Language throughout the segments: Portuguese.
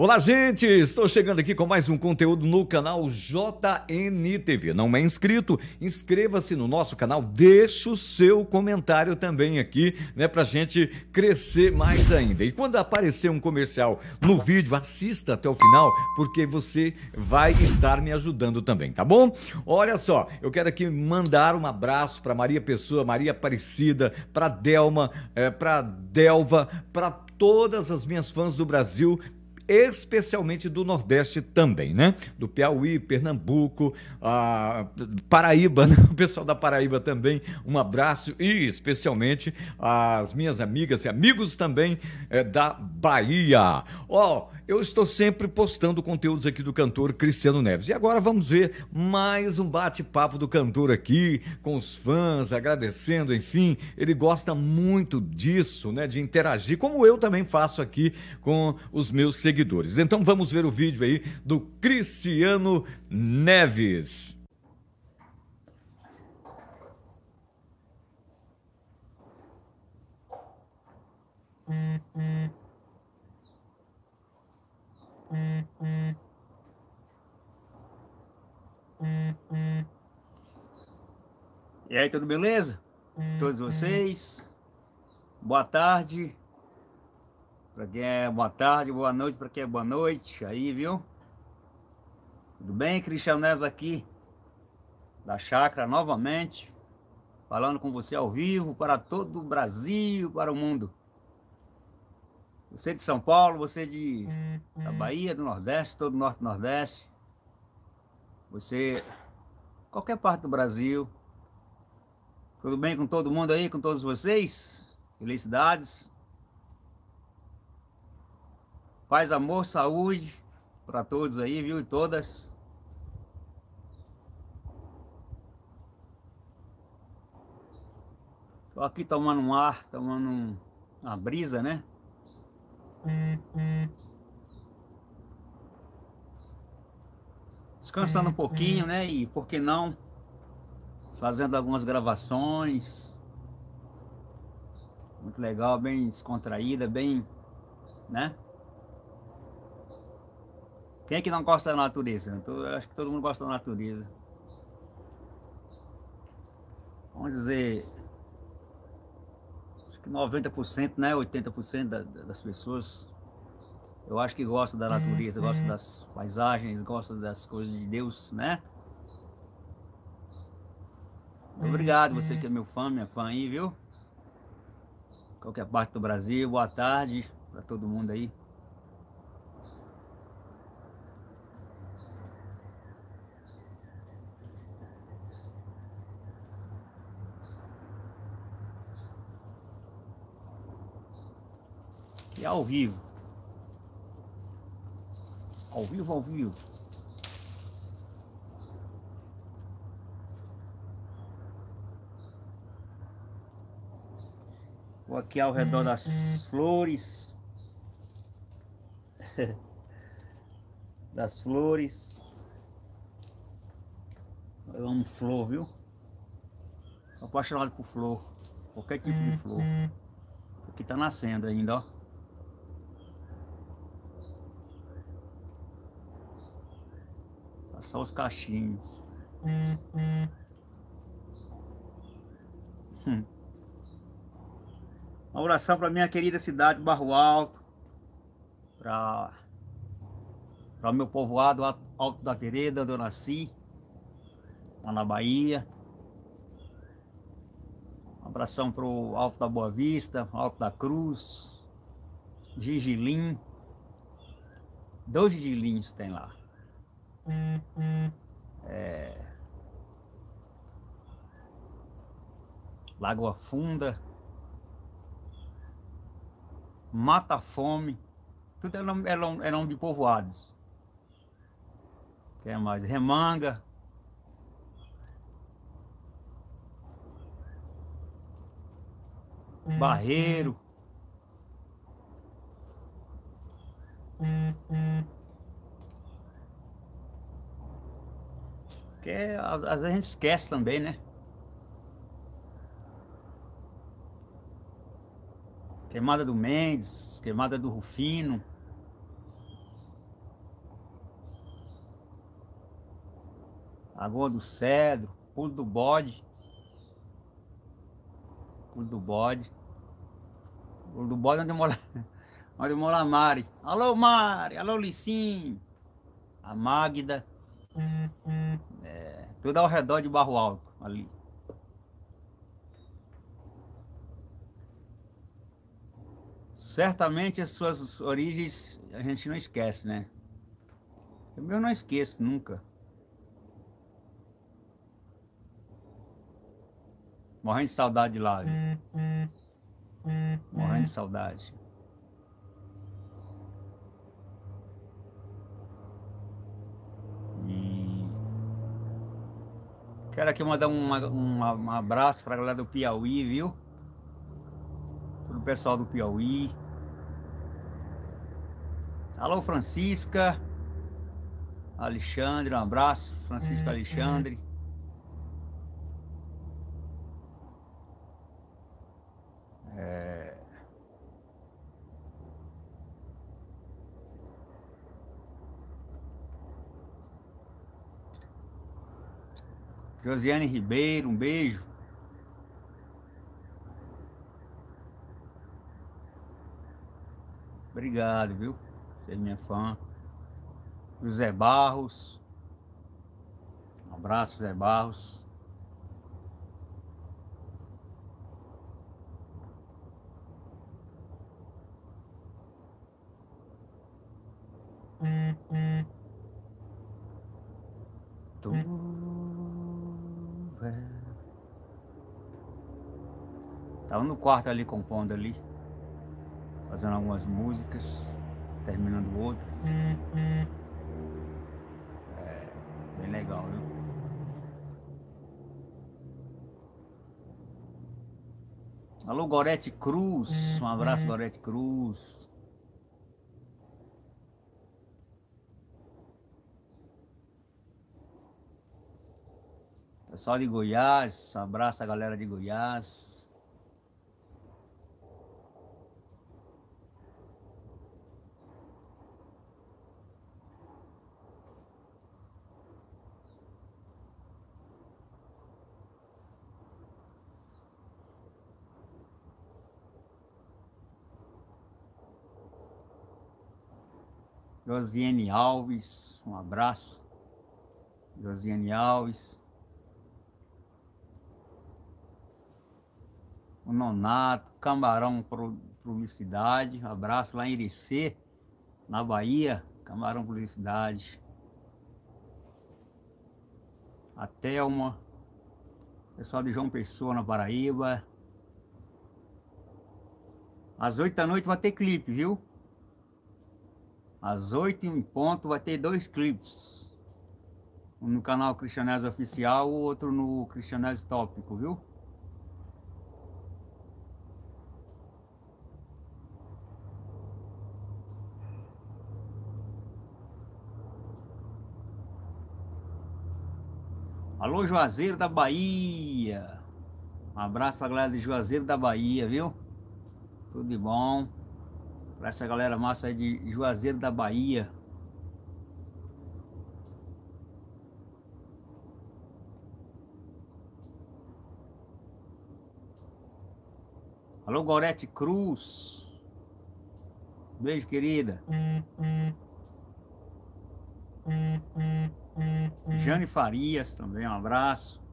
Olá, gente! Estou chegando aqui com mais um conteúdo no canal JNTV. Não é inscrito? Inscreva-se no nosso canal, deixa o seu comentário também aqui, né? Pra gente crescer mais ainda. E quando aparecer um comercial no vídeo, assista até o final, porque você vai estar me ajudando também, tá bom? Olha só, eu quero aqui mandar um abraço pra Maria Pessoa, Maria Aparecida, pra Delma, pra Delva, pra todas as minhas fãs do Brasil, especialmente do Nordeste também, né? Do Piauí, Pernambuco, Paraíba, né? O pessoal da Paraíba também, um abraço, e especialmente as minhas amigas e amigos também da Bahia. Ó, eu estou sempre postando conteúdos aqui do cantor Cristiano Neves. E agora vamos ver mais um bate-papo do cantor aqui, com os fãs, agradecendo, enfim. Ele gosta muito disso, né? De interagir, como eu também faço aqui com os meus seguidores. Então vamos ver o vídeo aí do Cristiano Neves. E aí, tudo beleza? Todos vocês? Boa tarde. Pra quem é boa tarde, boa noite, pra quem é boa noite, aí, viu? Tudo bem? Cristiano Neves aqui, da Chácara, novamente, falando com você ao vivo, para todo o Brasil, para o mundo. Você de São Paulo, você da Bahia, do Nordeste, todo o Norte e Nordeste, você, qualquer parte do Brasil. Tudo bem com todo mundo aí, com todos vocês? Felicidades! Paz, amor, saúde para todos aí, viu? E todas. Estou aqui tomando um ar, tomando uma brisa, né? Descansando um pouquinho, né? E por que não? Fazendo algumas gravações. Muito legal, bem descontraída, bem, né? Quem é que não gosta da natureza? Eu acho que todo mundo gosta da natureza. Vamos dizer, acho que 90%, né? 80% das pessoas, eu acho que gosta da natureza, gosta das paisagens, gosta das coisas de Deus, né? Muito obrigado, você que é meu fã, minha fã aí, viu? Qualquer parte do Brasil, boa tarde para todo mundo aí. E ao vivo. Ao vivo, ao vivo. Vou aqui ao redor das flores. Das flores. Eu amo flor, viu? Tô apaixonado por flor. Qualquer tipo de flor. Aqui tá nascendo ainda, ó. Só os cachinhos. Uma oração para minha querida cidade Barro Alto, para o meu povoado Alto da Tereda, onde eu nasci, lá na Bahia. Um abração para o Alto da Boa Vista, Alto da Cruz, Gigilim. 2 Gigilins tem lá. Lagoa Funda, Mata Fome, tudo é nome de povoados. Tem mais Remanga, Barreiro. Às vezes a gente esquece também, né? Queimada do Mendes, Queimada do Rufino, Lagoa do Cedro, Pulo do Bode onde mora a Mari. Alô, Mari, alô, Licinho, a Magda, tudo ao redor de Barro Alto, ali. Certamente as suas origens a gente não esquece, né? Eu não esqueço nunca. Morrendo de saudade de lá, viu? Morrendo de saudade. Quero aqui mandar um abraço para a galera do Piauí, viu? Pro pessoal do Piauí. Alô, Francisca. Alexandre, um abraço. Francisca Alexandre. Josiane Ribeiro, um beijo. Obrigado, viu? Você é minha fã. José Barros. Um abraço, José Barros. Tava no quarto ali, compondo ali, fazendo algumas músicas, terminando outras. Bem legal, viu? Alô, Gorete Cruz, um abraço, Gorete Cruz. Pessoal de Goiás, um abraço a galera de Goiás. Josiane Alves, um abraço. Josiane Alves. O Nonato, Camarão Publicidade, um abraço lá em Irecê, na Bahia, Camarão Publicidade. A Thelma, pessoal de João Pessoa, na Paraíba. Às 20h vai ter clipe, viu? Às 20h vai ter 2 clipes. Um no canal Cristianezinho Oficial, o outro no Cristianezinho Tópico, viu? Alô, Juazeiro da Bahia. Um abraço pra galera de Juazeiro da Bahia, viu? Tudo de bom. Para essa galera massa aí de Juazeiro da Bahia. Alô, Gorete Cruz. Beijo, querida. Jane Farias também, um abraço.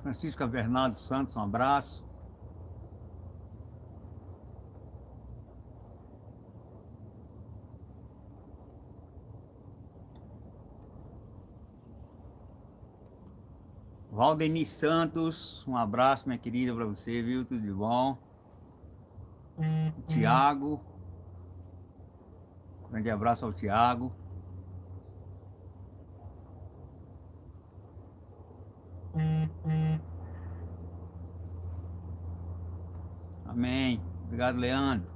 Francisca Bernardo Santos, um abraço. Valdeni Santos, um abraço, minha querida, para você, viu? Tudo de bom. Tiago, grande abraço ao Tiago. Amém. Obrigado, Leandro.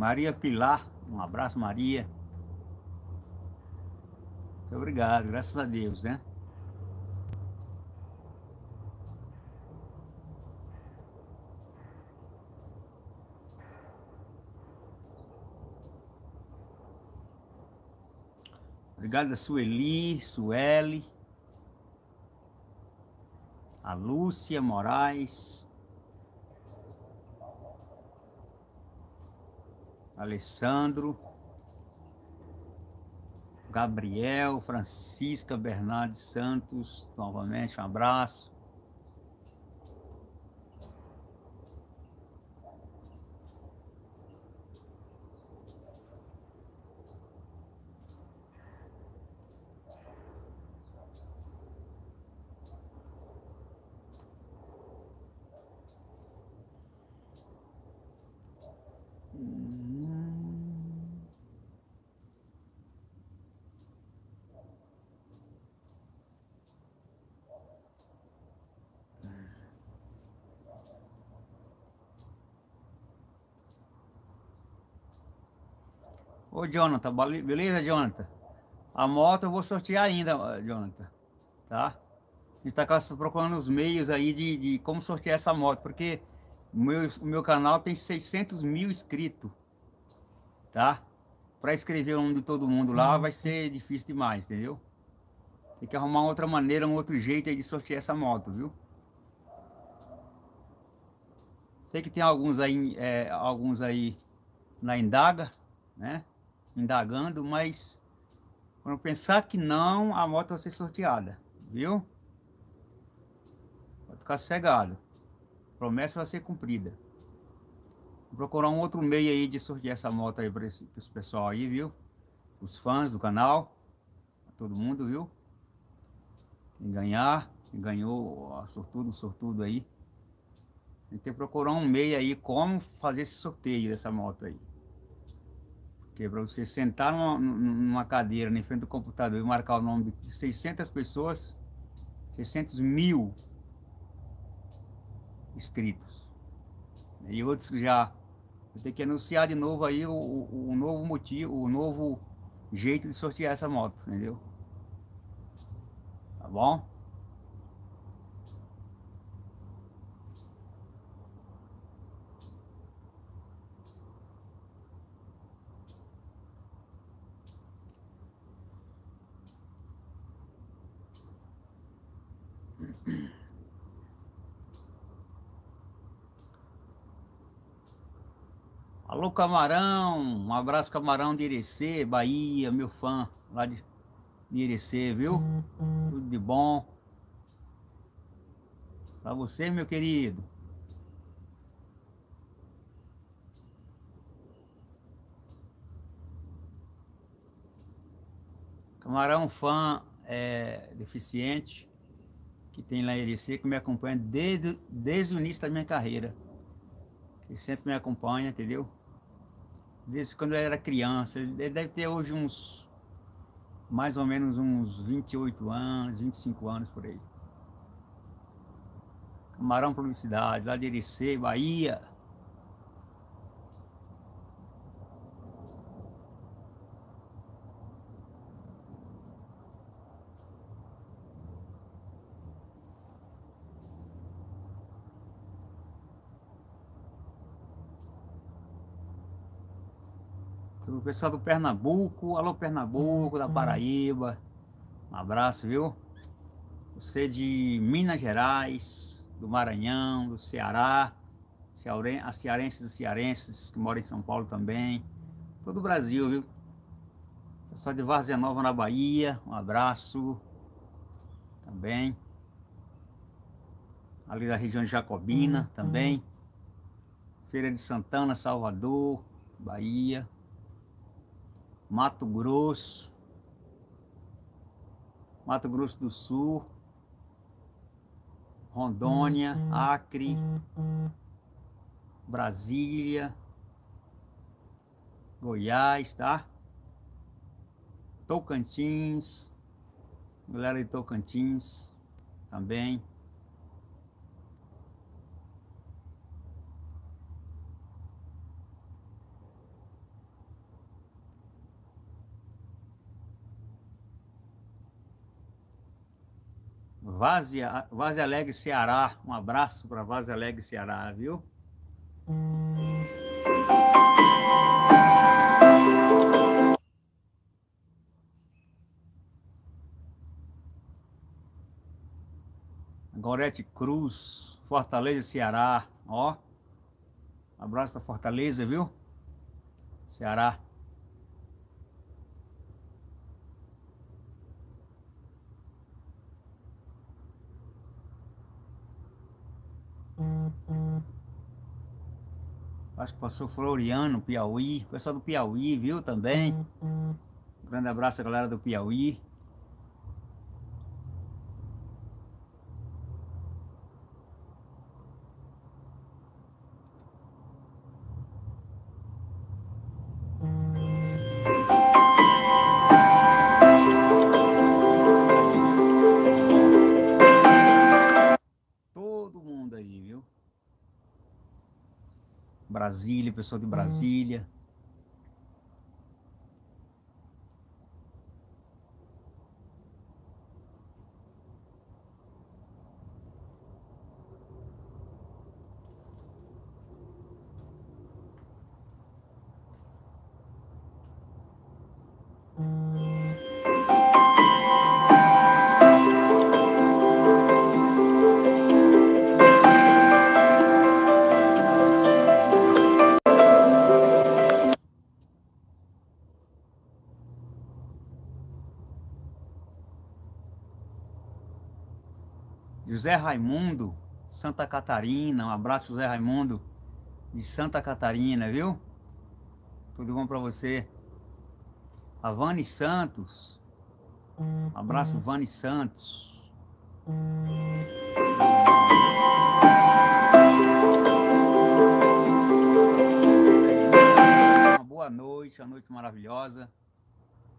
Maria Pilar, um abraço, Maria. Muito obrigado, graças a Deus, né? Obrigado a Sueli, Sueli, a Lúcia Moraes, Alessandro, Gabriel, Francisca Bernardes Santos, novamente um abraço. Ô, Jonathan, beleza, Jonathan? A moto eu vou sortear ainda, Jonathan, tá? A gente tá procurando os meios aí de como sortear essa moto, porque o meu canal tem 600 mil inscritos, tá? Para escrever o nome de todo mundo lá vai ser difícil demais, entendeu? Tem que arrumar outra maneira, um outro jeito aí de sortear essa moto, viu? Sei que tem alguns aí na indaga, né? Indagando, mas quando pensar que não, a moto vai ser sorteada, viu? Vai ficar cegado. A promessa vai ser cumprida. Vou procurar um outro meio aí de sortear essa moto aí para os pessoal aí, viu? Os fãs do canal, todo mundo, viu? Quem ganhar, quem ganhou, ó, sortudo aí. Tem que procurar um meio aí como fazer esse sorteio dessa moto aí. Para você sentar numa cadeira em frente do computador e marcar o nome de 600 pessoas, 600 mil inscritos. E outros já vou ter que anunciar de novo aí o novo motivo, o novo jeito de sortear essa moto, entendeu? Tá bom? Alô, Camarão, um abraço, Camarão de Irecê, Bahia, meu fã lá de Irecê, viu? Tudo de bom pra você, meu querido. Camarão, fã deficiente, que tem lá em Irecê, que me acompanha desde o início da minha carreira. Ele sempre me acompanha, entendeu? Desde quando eu era criança. Ele deve ter hoje uns... mais ou menos uns 28 anos, 25 anos por aí. Camarão Publicidade, lá de Irecê, Bahia. O pessoal do Pernambuco, alô Pernambuco, da Paraíba, um abraço, viu? Você de Minas Gerais, do Maranhão, do Ceará, as cearenses e cearenses que moram em São Paulo também, todo o Brasil, viu? Pessoal de Várzea Nova, na Bahia, um abraço também. Ali da região de Jacobina também. Feira de Santana, Salvador, Bahia. Mato Grosso, Mato Grosso do Sul, Rondônia, Acre, Brasília, Goiás, tá? Tocantins, galera de Tocantins também. Vaza Alegre, Ceará. Um abraço para Vaza Alegre, Ceará, viu? Gorete Cruz, Fortaleza, Ceará, ó. Abraço da Fortaleza, viu? Ceará. Acho que passou Floriano, Piauí. Pessoal do Piauí, viu, também. Um grande abraço, galera do Piauí. Brasília, pessoal de Brasília. José Raimundo, Santa Catarina, um abraço, José Raimundo, de Santa Catarina, viu? Tudo bom pra você. A Vani Santos, um abraço, Vani Santos. Uma boa noite, uma noite maravilhosa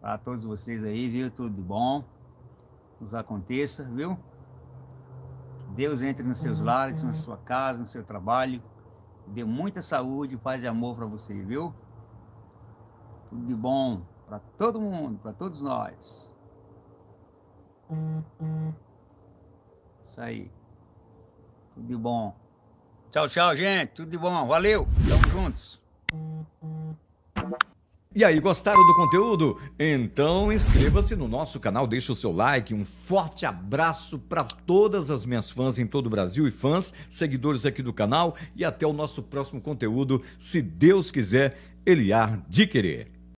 para todos vocês aí, viu? Tudo bom, nos aconteça, viu? Deus entre nos seus lares, na sua casa, no seu trabalho. Dê muita saúde, paz e amor para você, viu? Tudo de bom para todo mundo, para todos nós. Isso aí. Tudo de bom. Tchau, tchau, gente. Tudo de bom. Valeu. Tamo juntos. E aí, gostaram do conteúdo? Então inscreva-se no nosso canal, deixe o seu like, um forte abraço para todas as minhas fãs em todo o Brasil e fãs, seguidores aqui do canal e até o nosso próximo conteúdo, se Deus quiser, Ele há de querer.